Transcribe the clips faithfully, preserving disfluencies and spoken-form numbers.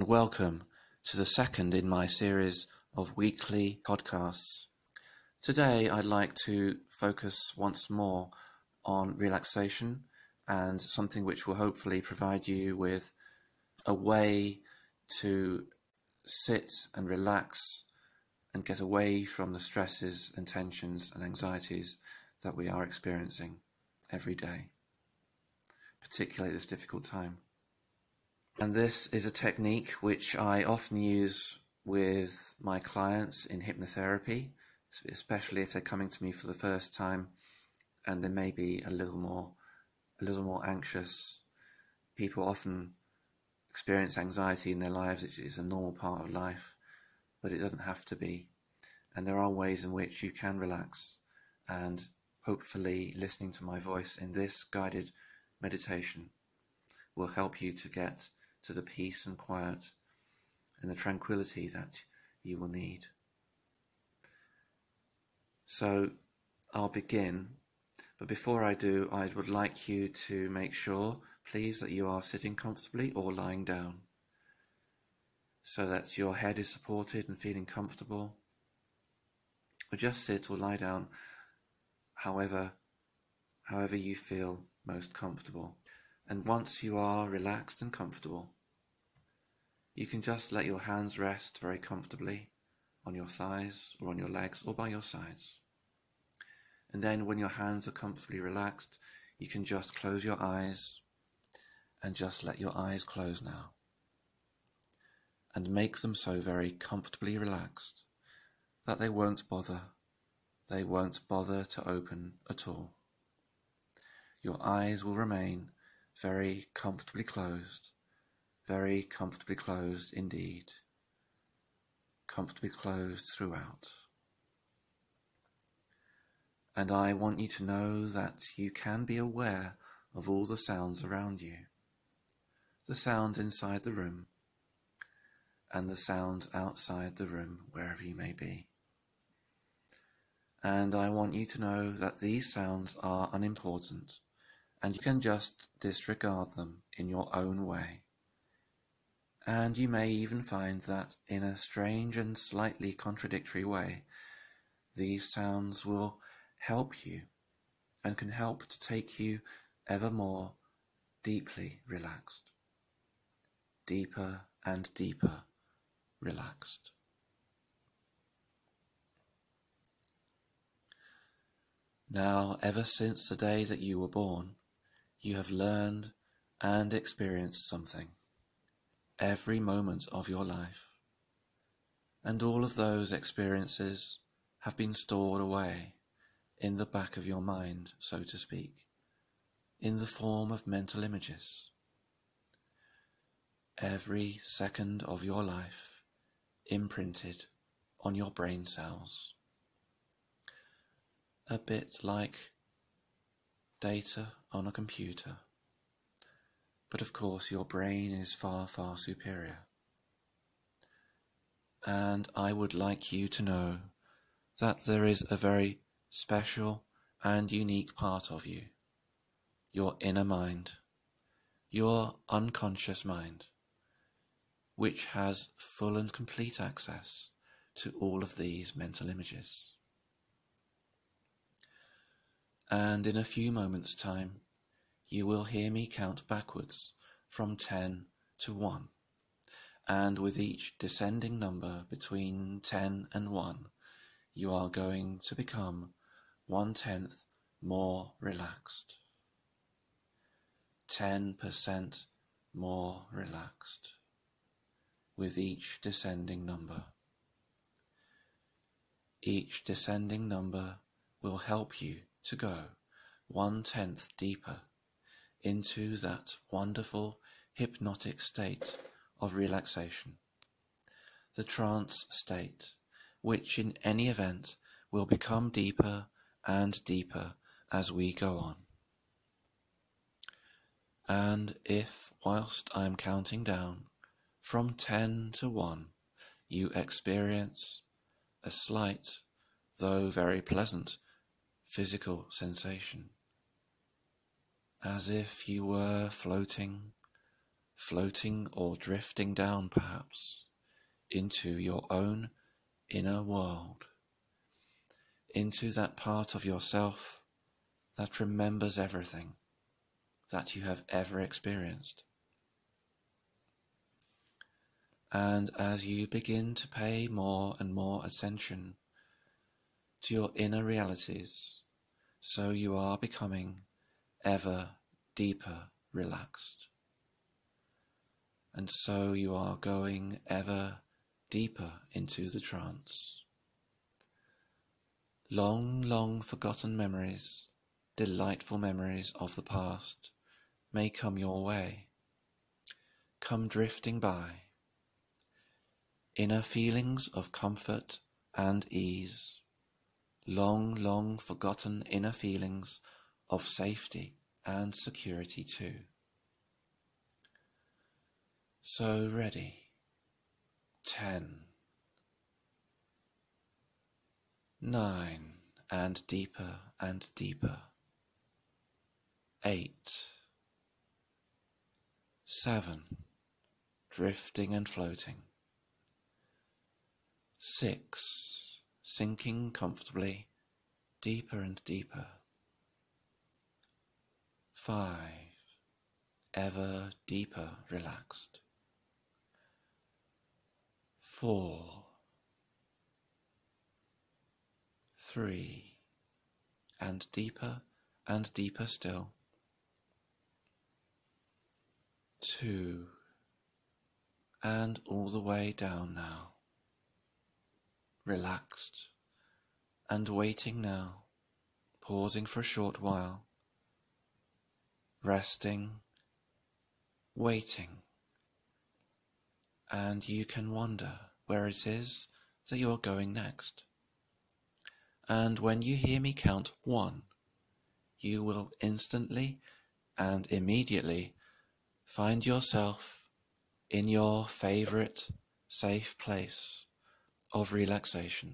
Welcome to the second in my series of weekly podcasts. Today I'd like to focus once more on relaxation and something which will hopefully provide you with a way to sit and relax and get away from the stresses and tensions and anxieties that we are experiencing every day, particularly at this difficult time. And this is a technique which I often use with my clients in hypnotherapy, especially if they're coming to me for the first time and they may be a little more, a little more anxious. People often experience anxiety in their lives. It's a normal part of life, but it doesn't have to be. And there are ways in which you can relax, and hopefully listening to my voice in this guided meditation will help you to get to the peace and quiet and the tranquility that you will need. So I'll begin, but before I do, I would like you to make sure, please, that you are sitting comfortably or lying down, so that your head is supported and feeling comfortable. Or just sit or lie down, however, however you feel most comfortable. And once you are relaxed and comfortable, you can just let your hands rest very comfortably on your thighs or on your legs or by your sides. And then when your hands are comfortably relaxed, you can just close your eyes and just let your eyes close now. And make them so very comfortably relaxed that they won't bother. They won't bother to open at all. Your eyes will remain very comfortably closed, very comfortably closed indeed, comfortably closed throughout. And I want you to know that you can be aware of all the sounds around you, the sounds inside the room, and the sounds outside the room, wherever you may be. And I want you to know that these sounds are unimportant, and you can just disregard them in your own way. And you may even find that in a strange and slightly contradictory way, these sounds will help you and can help to take you ever more deeply relaxed, deeper and deeper relaxed. Now, ever since the day that you were born, you have learned and experienced something, every moment of your life, and all of those experiences have been stored away in the back of your mind, so to speak, in the form of mental images. Every second of your life imprinted on your brain cells, a bit like data on a computer. But of course your brain is far, far superior. And I would like you to know that there is a very special and unique part of you, your inner mind, your unconscious mind, which has full and complete access to all of these mental images. And in a few moments' time, you will hear me count backwards from ten to one. And with each descending number between ten and one, you are going to become one-tenth more relaxed. Ten percent more relaxed with each descending number. Each descending number will help you to go one-tenth deeper into that wonderful hypnotic state of relaxation, the trance state, which in any event will become deeper and deeper as we go on. And if, whilst I'm counting down from ten to one, you experience a slight, though very pleasant, physical sensation, as if you were floating floating or drifting down perhaps into your own inner world, into that part of yourself that remembers everything that you have ever experienced. And as you begin to pay more and more attention to your inner realities, so you are becoming ever deeper relaxed. And so you are going ever deeper into the trance. Long, long forgotten memories, delightful memories of the past may come your way, come drifting by. Inner feelings of comfort and ease, long, long forgotten inner feelings of safety and security too. So ready, ten, nine, and deeper and deeper, eight, seven, drifting and floating, six, sinking comfortably deeper and deeper, five, ever deeper relaxed, four, three, and deeper and deeper still, two, and all the way down now. Relaxed and waiting now, pausing for a short while, resting, waiting, and you can wonder where it is that you're going next. And when you hear me count one, you will instantly and immediately find yourself in your favorite safe place of relaxation,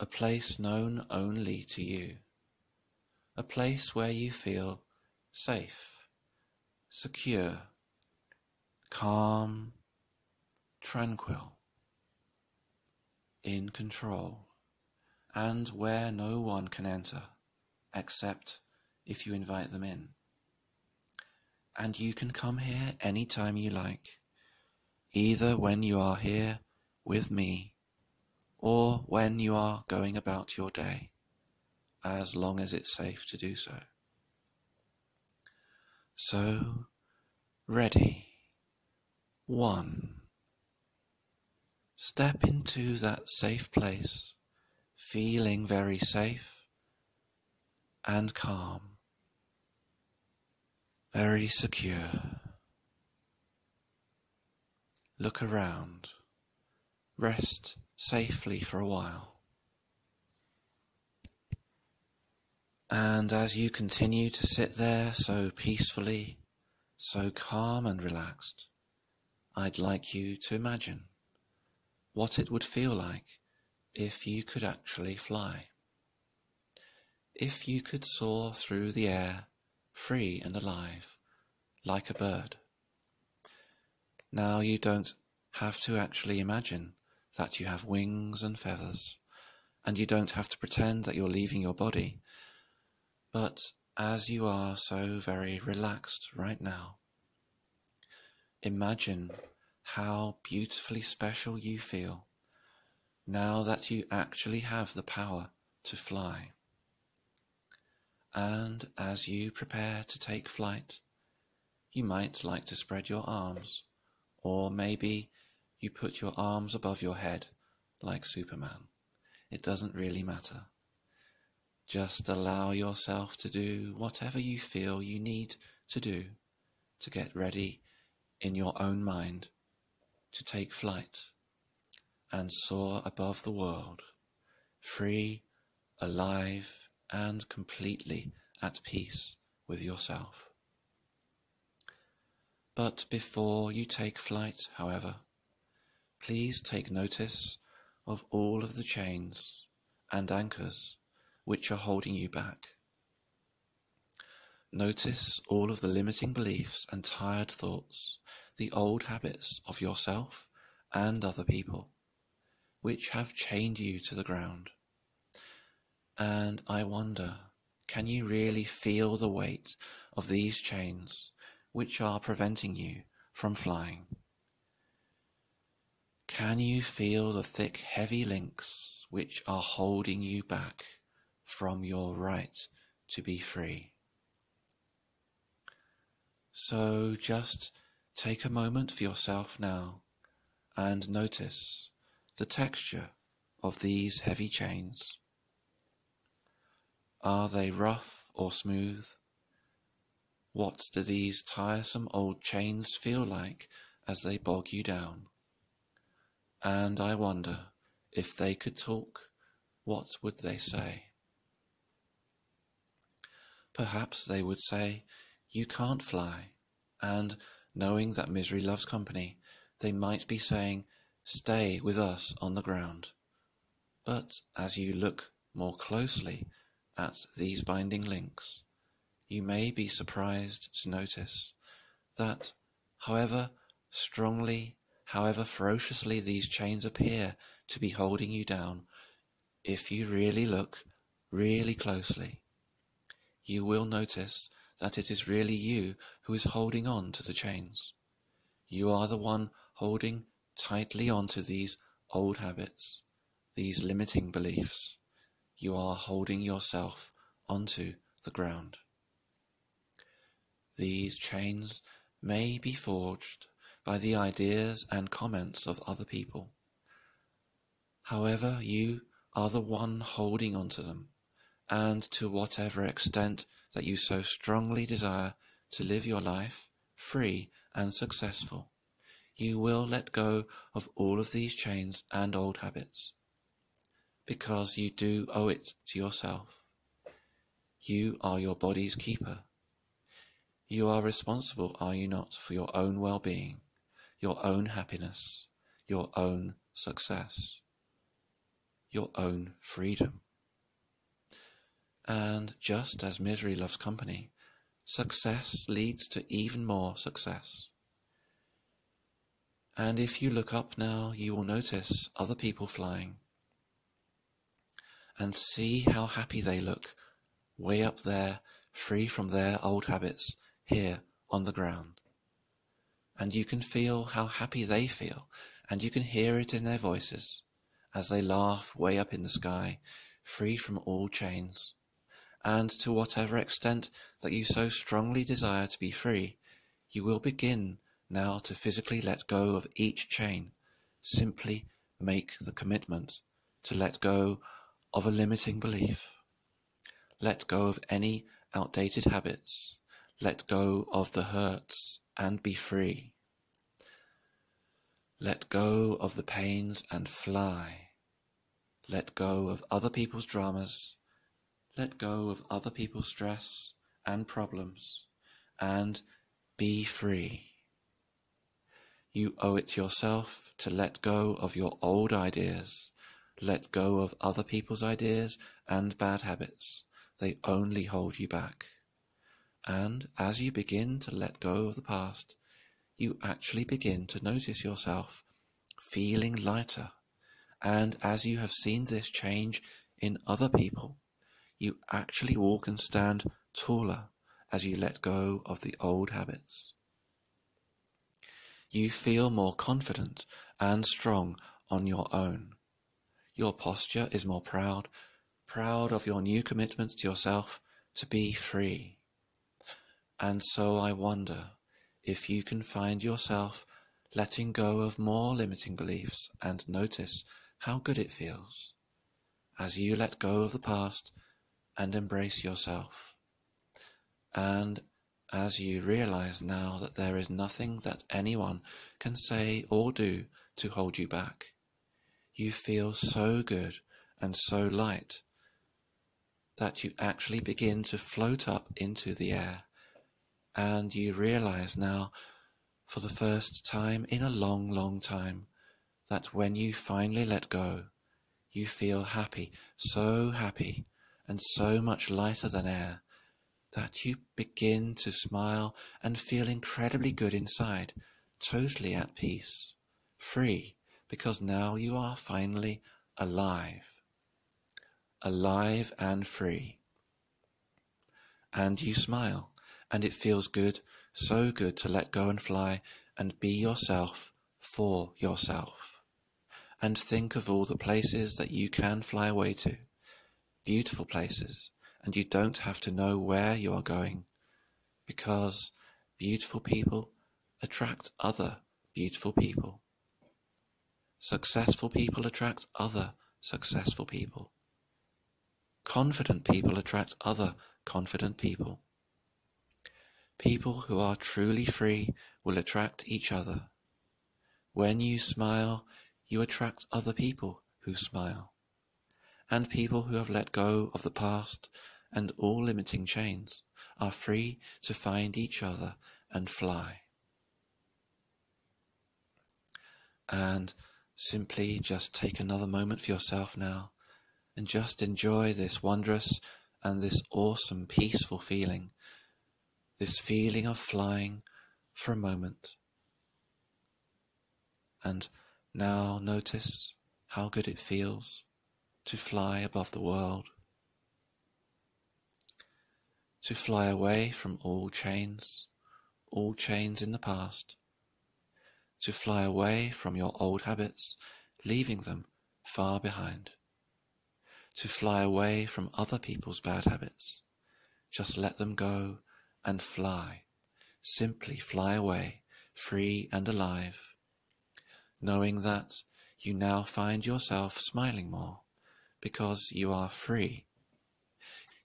a place known only to you, a place where you feel safe, secure, calm, tranquil, in control, and where no one can enter except if you invite them in. And you can come here anytime you like, either when you are here with me, or when you are going about your day, as long as it's safe to do so. So, ready, one, step into that safe place, feeling very safe and calm, very secure. Look around. Rest safely for a while. And as you continue to sit there so peacefully, so calm and relaxed, I'd like you to imagine what it would feel like if you could actually fly. If you could soar through the air, free and alive, like a bird. Now you don't have to actually imagine that you have wings and feathers, and you don't have to pretend that you're leaving your body. But as you are so very relaxed right now, imagine how beautifully special you feel now that you actually have the power to fly. And as you prepare to take flight, you might like to spread your arms, or maybe you put your arms above your head like Superman. It doesn't really matter. Just allow yourself to do whatever you feel you need to do to get ready in your own mind to take flight and soar above the world, free, alive, and completely at peace with yourself. But before you take flight, however, please take notice of all of the chains and anchors which are holding you back. Notice all of the limiting beliefs and tired thoughts, the old habits of yourself and other people, which have chained you to the ground. And I wonder, can you really feel the weight of these chains which are preventing you from flying? Can you feel the thick, heavy links which are holding you back from your right to be free? So just take a moment for yourself now and notice the texture of these heavy chains. Are they rough or smooth? What do these tiresome old chains feel like as they bog you down? And I wonder, if they could talk, what would they say? Perhaps they would say, "You can't fly," and, knowing that misery loves company, they might be saying, "Stay with us on the ground." But as you look more closely at these binding links, you may be surprised to notice that, however strongly, however ferociously these chains appear to be holding you down, if you really look really closely, you will notice that it is really you who is holding on to the chains. You are the one holding tightly onto these old habits, these limiting beliefs. You are holding yourself onto the ground. These chains may be forged by the ideas and comments of other people. However, you are the one holding onto them, and to whatever extent that you so strongly desire to live your life free and successful, you will let go of all of these chains and old habits, because you do owe it to yourself. You are your body's keeper. You are responsible, are you not, for your own well-being, your own happiness, your own success, your own freedom. And just as misery loves company, success leads to even more success. And if you look up now, you will notice other people flying. And see how happy they look, way up there, free from their old habits, here on the ground. And you can feel how happy they feel, and you can hear it in their voices, as they laugh way up in the sky, free from all chains. And to whatever extent that you so strongly desire to be free, you will begin now to physically let go of each chain. Simply make the commitment to let go of a limiting belief. Let go of any outdated habits. Let go of the hurts and be free. Let go of the pains and fly. Let go of other people's dramas. Let go of other people's stress and problems and be free. You owe it to yourself to let go of your old ideas. Let go of other people's ideas and bad habits. They only hold you back. And as you begin to let go of the past, you actually begin to notice yourself feeling lighter. And as you have seen this change in other people, you actually walk and stand taller as you let go of the old habits. You feel more confident and strong on your own. Your posture is more proud, proud of your new commitment to yourself to be free. And so I wonder if you can find yourself letting go of more limiting beliefs and notice how good it feels as you let go of the past and embrace yourself. And as you realize now that there is nothing that anyone can say or do to hold you back, you feel so good and so light that you actually begin to float up into the air. And you realize now, for the first time in a long, long time, that when you finally let go, you feel happy, so happy, and so much lighter than air, that you begin to smile and feel incredibly good inside, totally at peace, free, because now you are finally alive. Alive and free. And you smile, and it feels good, so good to let go and fly and be yourself for yourself. And think of all the places that you can fly away to. Beautiful places, and you don't have to know where you are going, because beautiful people attract other beautiful people. Successful people attract other successful people. Confident people attract other confident people. People who are truly free will attract each other. When you smile, you attract other people who smile, and people who have let go of the past and all limiting chains are free to find each other and fly. And simply just take another moment for yourself now, and just enjoy this wondrous and this awesome, peaceful feeling, this feeling of flying for a moment. And now notice how good it feels to fly above the world, to fly away from all chains, all chains in the past, to fly away from your old habits, leaving them far behind. To fly away from other people's bad habits. Just let them go and fly. Simply fly away, free and alive, knowing that you now find yourself smiling more because you are free.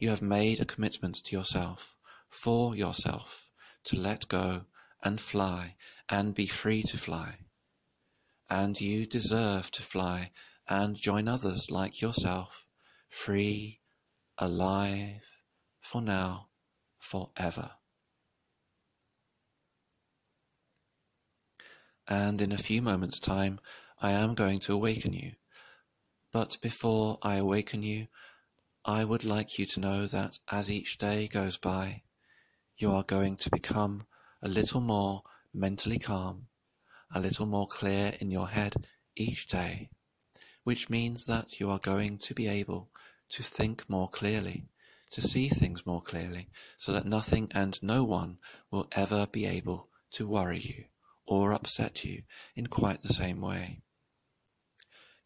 You have made a commitment to yourself, for yourself, to let go and fly and be free to fly. And you deserve to fly and join others like yourself, free, alive, for now, forever. And in a few moments' time, I am going to awaken you. But before I awaken you, I would like you to know that as each day goes by, you are going to become a little more mentally calm, a little more clear in your head each day, which means that you are going to be able to think more clearly, to see things more clearly, so that nothing and no one will ever be able to worry you or upset you in quite the same way.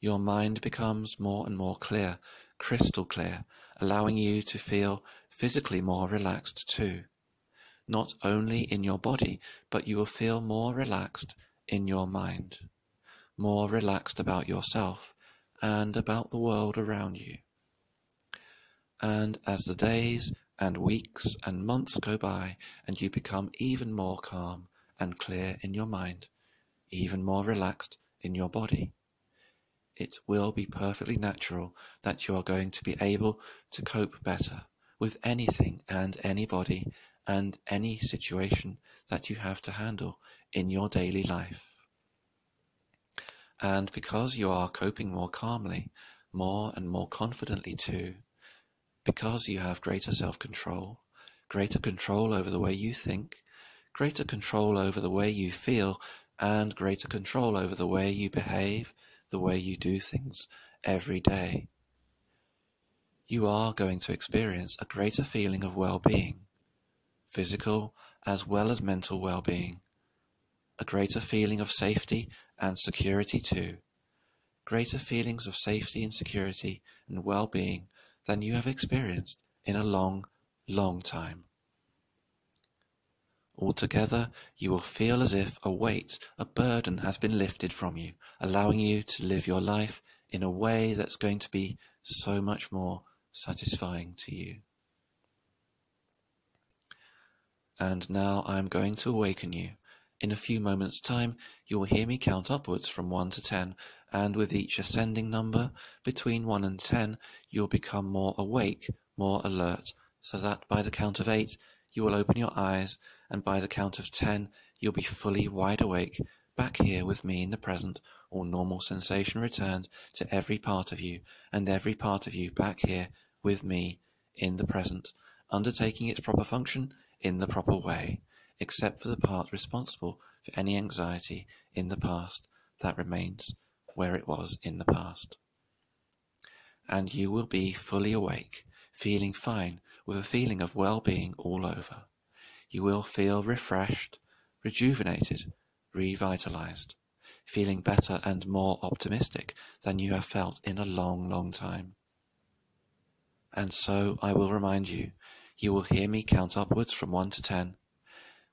Your mind becomes more and more clear, crystal clear, allowing you to feel physically more relaxed too. Not only in your body, but you will feel more relaxed in your mind, more relaxed about yourself and about the world around you. And as the days and weeks and months go by and you become even more calm and clear in your mind, even more relaxed in your body, it will be perfectly natural that you are going to be able to cope better with anything and anybody and any situation that you have to handle in your daily life. And because you are coping more calmly, more and more confidently too, because you have greater self-control, greater control over the way you think, greater control over the way you feel, and greater control over the way you behave, the way you do things every day, you are going to experience a greater feeling of well-being, physical as well as mental well-being, a greater feeling of safety and security too, greater feelings of safety and security and well-being than you have experienced in a long, long time. Altogether, you will feel as if a weight, a burden has been lifted from you, allowing you to live your life in a way that's going to be so much more satisfying to you. And now I'm going to awaken you. In a few moments' time, you will hear me count upwards from one to ten, and with each ascending number, between one and ten, you will become more awake, more alert, so that by the count of eight, you will open your eyes, and by the count of ten, you'll be fully wide awake, back here with me in the present, all normal sensation returned to every part of you, and every part of you back here with me in the present, undertaking its proper function in the proper way, except for the part responsible for any anxiety in the past that remains where it was in the past. And you will be fully awake, feeling fine, with a feeling of well-being all over. You will feel refreshed, rejuvenated, revitalized, feeling better and more optimistic than you have felt in a long, long time. And so I will remind you, you will hear me count upwards from one to ten.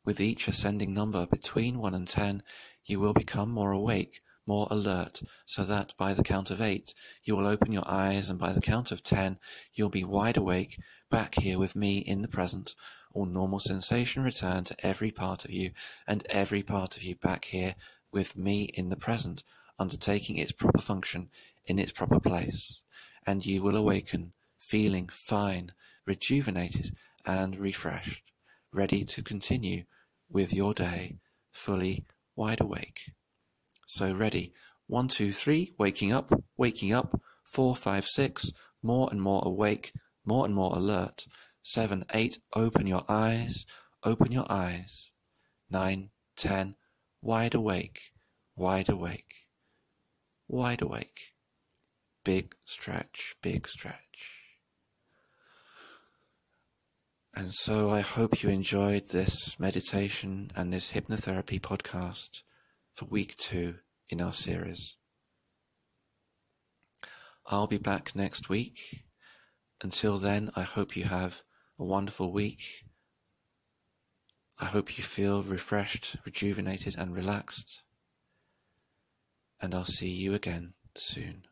With each ascending number between one and ten, you will become more awake, more alert, so that by the count of eight, you will open your eyes, and by the count of ten, you'll be wide awake, back here with me in the present, all normal sensation return to every part of you, and every part of you back here with me in the present, undertaking its proper function in its proper place. And you will awaken, feeling fine, rejuvenated and refreshed, ready to continue with your day, fully wide awake. So ready, one, two, three, waking up, waking up, four, five, six, more and more awake, more and more alert, seven, eight, open your eyes, open your eyes, nine, ten, wide awake, wide awake, wide awake, big stretch, big stretch. And so I hope you enjoyed this meditation and this hypnotherapy podcast for week two in our series. I'll be back next week. Until then, I hope you have a wonderful week. I hope you feel refreshed, rejuvenated and relaxed. And I'll see you again soon.